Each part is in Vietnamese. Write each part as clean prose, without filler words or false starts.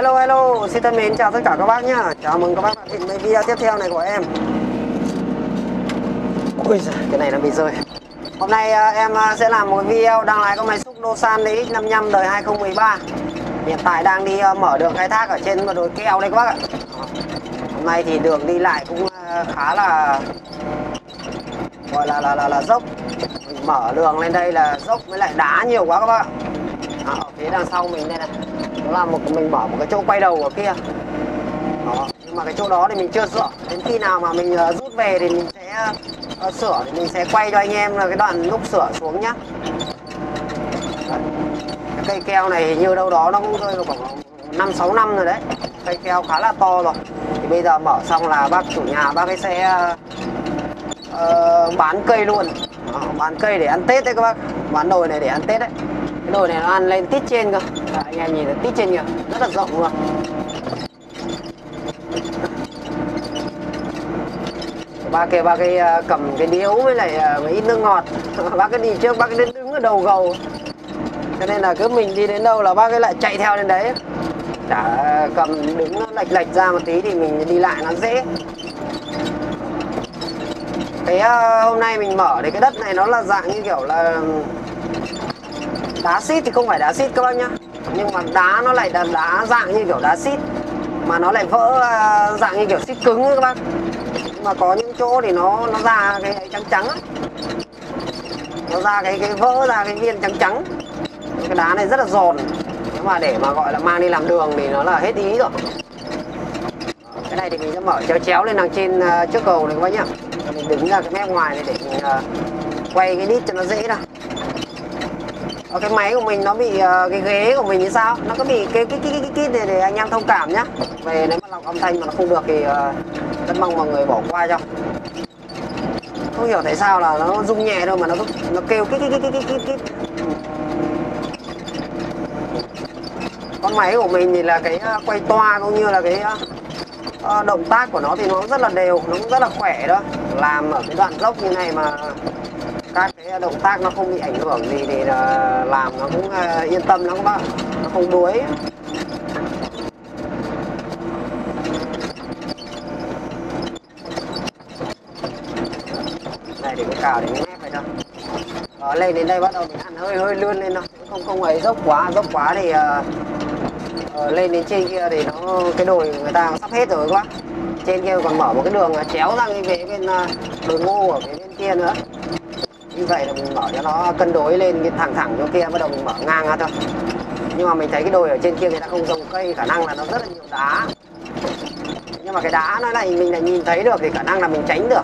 Hello hello, xin thân mến chào tất cả các bác nhá. Chào mừng các bác đã đến với video tiếp theo này của em. Ôi giời, cái này nó bị rơi. Hôm nay em sẽ làm một video đăng lái con máy xúc Doosan DX55 đời 2013. Hiện tại đang đi mở đường khai thác ở trên đồi keo đây các bác ạ. Hôm nay thì đường đi lại cũng khá là gọi là dốc. Mình mở đường lên đây là dốc với lại đá nhiều quá các bác ạ. Ở phía đằng sau mình đây này, nó là mình bỏ một cái chỗ quay đầu ở kia đó. Nhưng mà cái chỗ đó thì mình chưa sửa, đến khi nào mà mình rút về thì mình sẽ sửa, thì mình sẽ quay cho anh em là cái đoạn lúc sửa xuống nhá. Cái cây keo này hình như đâu đó nó cũng rơi vào khoảng 5-6 năm rồi đấy, cây keo khá là to rồi. Thì bây giờ mở xong là bác chủ nhà bác ấy sẽ bán cây luôn đó, bán cây để ăn Tết đấy các bác, bán đồi này để ăn Tết đấy. Cái đồi này nó ăn lên tít trên cơ. Đấy, anh em nhìn thấy tít trên kìa, rất là rộng luôn. Ba cái cầm cái điếu với lại ít nước ngọt. Bác cái đi trước, bác cái đứng ở đầu gầu. Cho nên là cứ mình đi đến đâu là bác cái lại chạy theo đến đấy. Chả cầm đứng nó lệch lệch ra một tí thì mình đi lại nó dễ. Cái hôm nay mình mở thì cái đất này nó là dạng như kiểu là đá xít, thì không phải đá xít các bác nhá, nhưng mà đá nó lại là đá dạng như kiểu đá xít mà nó lại vỡ dạng như kiểu xít cứng ấy các bác. Nhưng mà có những chỗ thì nó ra cái trắng trắng ấy. Nó ra cái vỡ ra cái viên trắng trắng. Cái đá này rất là giòn, nhưng mà để mà gọi là mang đi làm đường thì nó là hết ý rồi. Cái này thì mình sẽ mở chéo chéo lên đằng trên trước cầu này các bác nhá. Mình đứng ra cái mép ngoài này để mình quay cái đít cho nó dễ nào. Cái máy của mình nó bị cái ghế của mình thì sao? Nó có bị cái để anh em thông cảm nhá. Về nếu mà lọc âm thanh mà nó không được thì rất mong mọi người bỏ qua cho. Không hiểu tại sao là nó rung nhẹ thôi mà nó kêu cái. Con máy của mình thì là cái quay toa cũng như là cái động tác của nó thì nó rất là đều, nó cũng rất là khỏe đó. Làm ở cái đoạn dốc như này mà các cái động tác nó không bị ảnh hưởng gì thì làm nó cũng yên tâm lắm các bạn, nó không đuối. Này để cái cào để cái mép này thôi. Đó, lên đến đây bắt đầu mình ăn hơi lươn lên thôi, không ấy dốc quá thì lên đến trên kia thì nó cái đồi người ta sắp hết rồi các bác. Trên kia còn mở một cái đường chéo ra cái về bên đồi ngô ở phía bên kia nữa. Như vậy là mình mở cho nó cân đối lên cái thẳng chỗ kia, bắt đầu mình mở ngang ra thôi. Nhưng mà mình thấy cái đồi ở trên kia người ta không trồng cây, khả năng là nó rất là nhiều đá. Nhưng mà cái đá nó này mình lại nhìn thấy được thì khả năng là mình tránh được.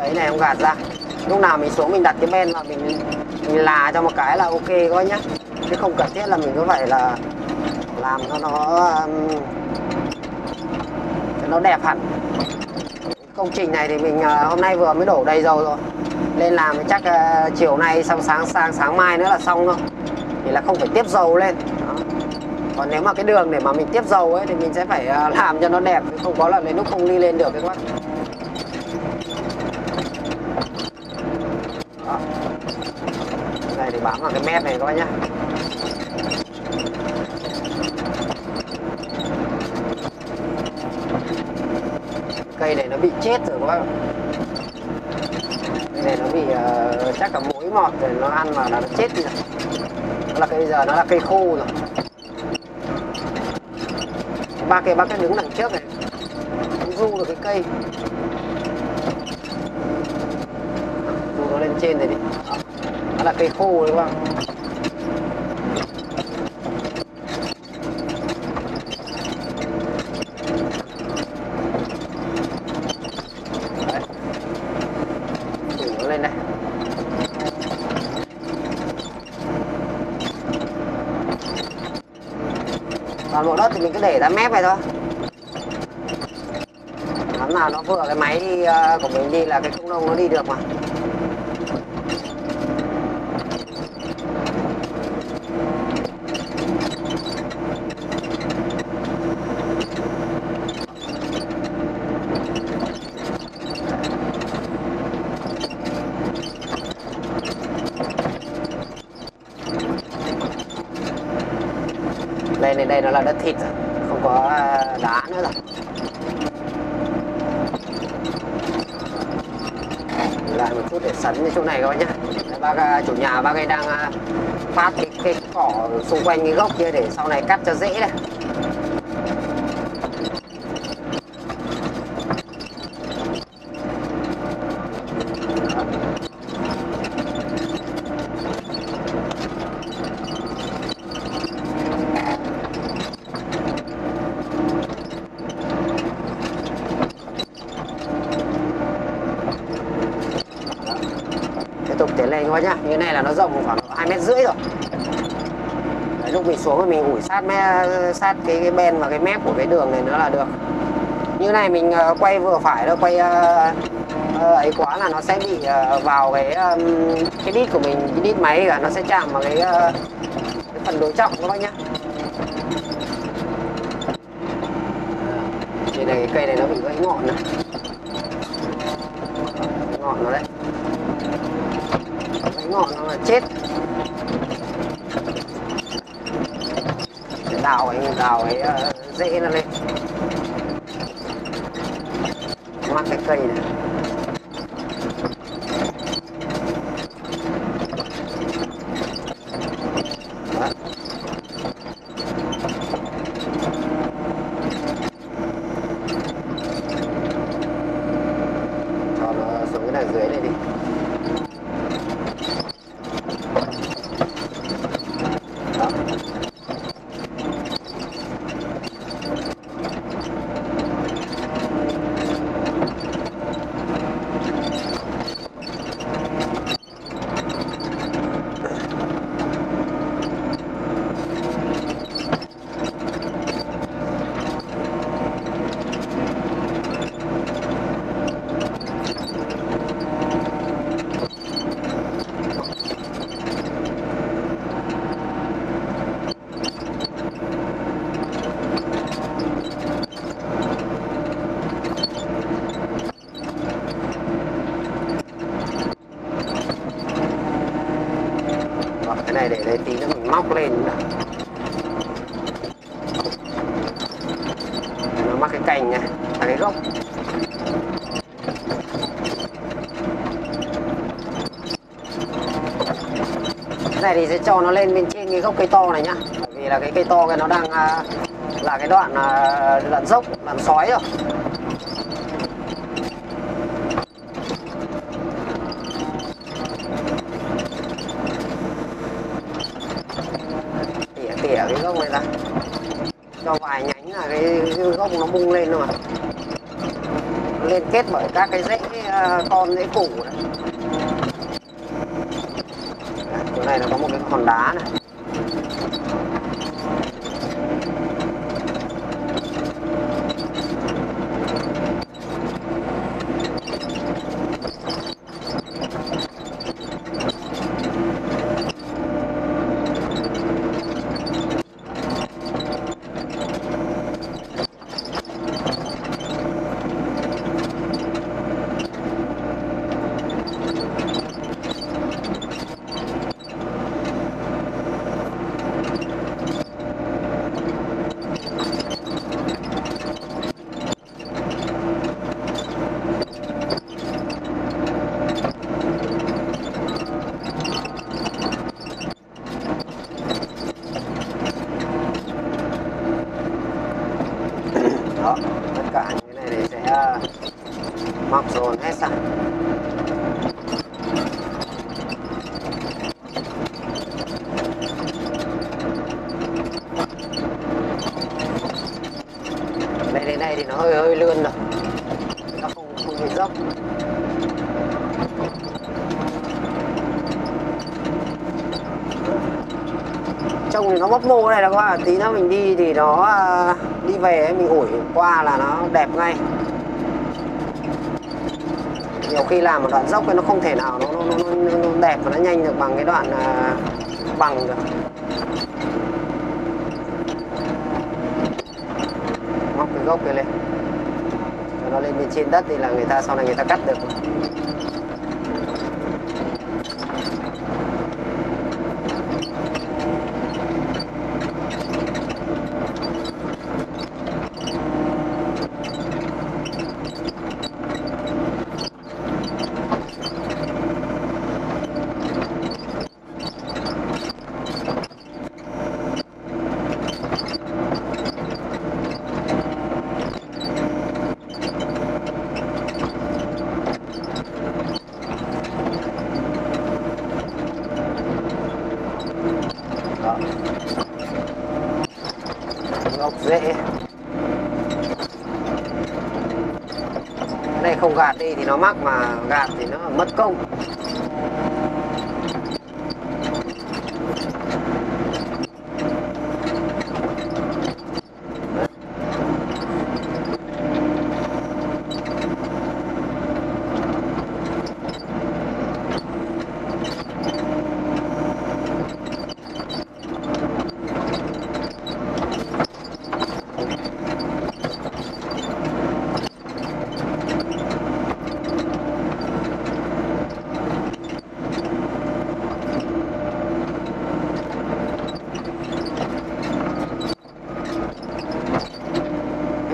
Cái này không gạt ra. Lúc nào mình xuống mình đặt cái men và mình là cho một cái là ok coi nhá. Chứ không cần thiết là mình cứ phải là làm cho nó đẹp hẳn. Công trình này thì mình hôm nay vừa mới đổ đầy dầu rồi, lên làm thì chắc chiều nay xong sáng mai nữa là xong thôi, thì là không phải tiếp dầu lên đó. Còn nếu mà cái đường để mà mình tiếp dầu ấy thì mình sẽ phải làm cho nó đẹp, không có là đến lúc không đi lên được các bác. Đây thì bám vào cái mép này các bác nhá. Cây này nó bị chết rồi các bác. Cây này nó bị chắc cả mối mọt rồi, nó ăn mà nó chết rồi. Nó là bây giờ nó là cây khô rồi. Ba cái đứng đằng trước này, nó ru được cái cây. Ru nó lên trên này đi. Nó là cây khô đấy các bác. Còn bộ đất thì mình cứ để ra mép này thôi. Làm nào nó vừa cái máy đi của mình đi là cái công nông nó đi được mà. lên đây nó là đất thịt rồi, không có đá nữa rồi. Lại một chút để sấn cái chỗ này các bác nhé. Bác chủ nhà bác ấy đang phát cái cỏ xung quanh cái gốc kia để sau này cắt cho dễ này. Tiến lên quá nhá, như này là nó rộng khoảng 2,5 mét rồi. Đấy, lúc mình xuống thì mình ủi sát cái bên và cái mép của cái đường này nữa là được. Như này mình quay vừa phải thôi, quay ấy quá là nó sẽ bị vào cái đít của mình, cái đít máy cả, nó sẽ chạm vào cái phần đối trọng các bác nhá. Như này cái cây này nó bị gãy ngọn này, ngọn nó đấy. Ngọn nó là chết. Đào ấy dễ nó lên. Mắt cái cây này. Đó. Cho nó xuống cái đằng dưới này đi. Cái này để đấy tí nữa mình móc lên nữa. Nó mắc cái cành này, cái gốc. Cái này thì sẽ cho nó lên bên trên cái gốc cây to này nhá. Bởi vì là cái cây to cái nó đang là cái đoạn dốc, đoạn sói rồi. Cái gốc này ra cho vài nhánh là cái gốc nó bung lên luôn, nó liên kết bởi các cái rễ con, rễ củ này. Chỗ này nó có một cái hòn đá này, mọc dồn hết sạch. Đến đây thì nó hơi lươn rồi, nó không bị dốc. Trông thì nó bốc mô này là các bạn, tí nữa mình đi thì nó đi về mình ủi qua là nó đẹp ngay. Nhiều khi làm một đoạn dốc thì nó không thể nào nó đẹp và nó nhanh được bằng cái đoạn bằng được. Móc cái gốc kia lên, cho nó lên bên trên đất thì là người ta sau này người ta cắt được. dễ. Cái này không gạt đi thì nó mắc, mà gạt thì nó mất công.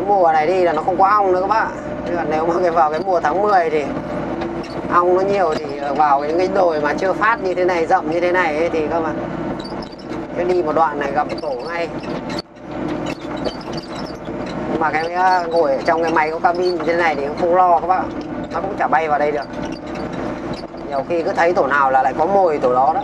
Mùa này đi là nó không có ong nữa các bạn. Chứ còn nếu mà vào cái mùa tháng 10 thì ong nó nhiều, thì vào những cái đồi mà chưa phát như thế này, rậm như thế này ấy, thì các bạn cứ đi một đoạn này gặp tổ ngay. Nhưng mà cái ngồi ở trong cái máy có cabin như thế này thì cũng không lo các bạn, nó cũng chả bay vào đây được. Nhiều khi cứ thấy tổ nào là lại có mồi tổ đó đó.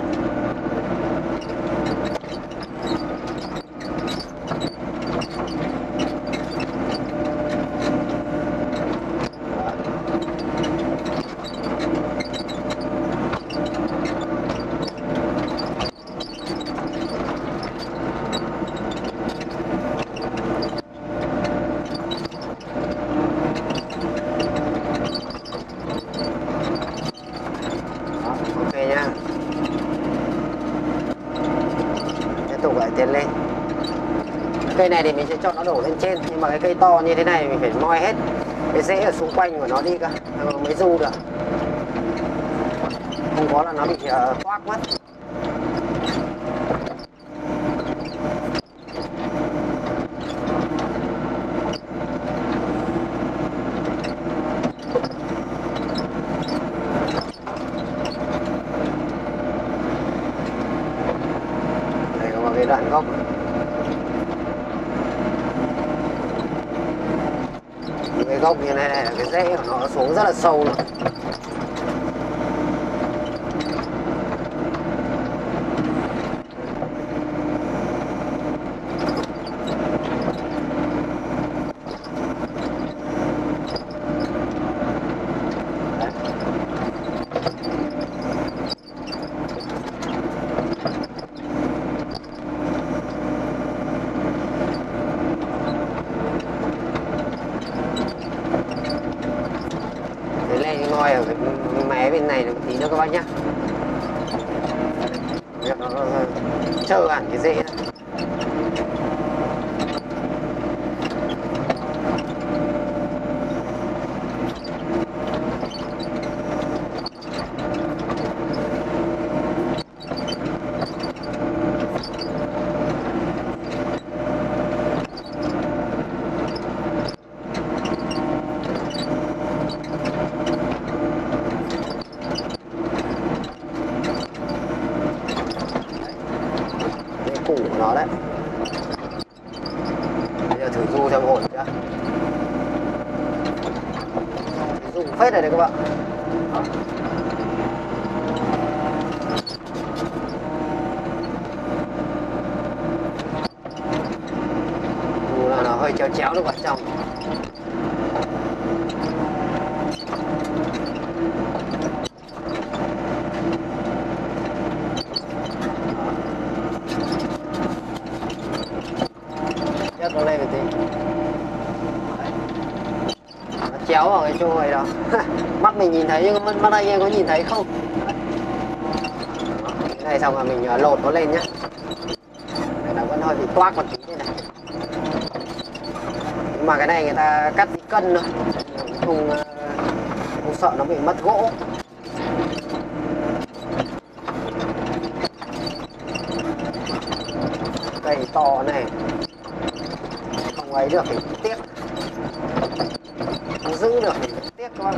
Cây này thì mình sẽ cho nó đổ lên trên, nhưng mà cái cây to như thế này mình phải moi hết cái rễ ở xung quanh của nó đi cơ mới du được, không có là nó bị thoát mất. Đây có một cái đoạn gốc. Cái gốc như này là cái rễ của nó xuống rất là sâu luôn. Các bác nhá, chờ hẳn cái rễ. Nó đấy. Bây giờ thử du theo hồn chưa? Du phết này đấy các bạn. Dù là nó hơi chéo chéo nó vào trong. Chéo vào cái chỗ này đó. Mắt mình nhìn thấy nhưng mắt anh em có nhìn thấy không? Cái này xong rồi mình lột nó lên nhé. Cái này vẫn hơi bị toác một tí thế này. Nhưng mà cái này người ta cắt đi cân thôi, không sợ nó bị mất gỗ. Cây to này không ấy được thì tiếc, không giữ được thì tiếc các bạn.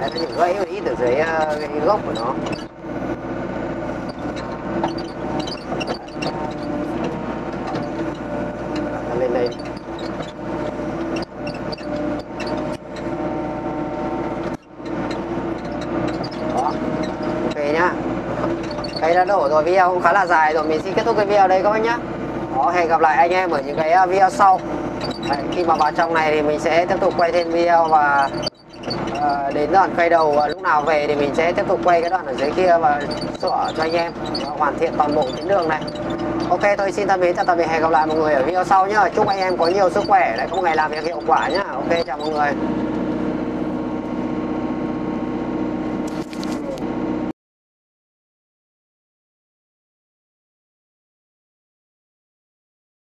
Đấy, những gãy một ít ở dưới cái gốc của nó. Đặt lên đây. Đó, ok nhá. Cây đã đổ rồi, video cũng khá là dài rồi, mình xin kết thúc cái video đây các bạn nhá. Đó, hẹn gặp lại anh em ở những cái video sau. Khi mà vào trong này thì mình sẽ tiếp tục quay thêm video và đến đoạn quay đầu, và lúc nào về thì mình sẽ tiếp tục quay cái đoạn ở dưới kia và sửa cho anh em hoàn thiện toàn bộ tuyến đường này. Ok, tôi xin tạm biệt, hẹn gặp lại mọi người ở video sau nhá. Chúc anh em có nhiều sức khỏe, lại có một ngày làm việc hiệu quả nhá. Ok, chào mọi người.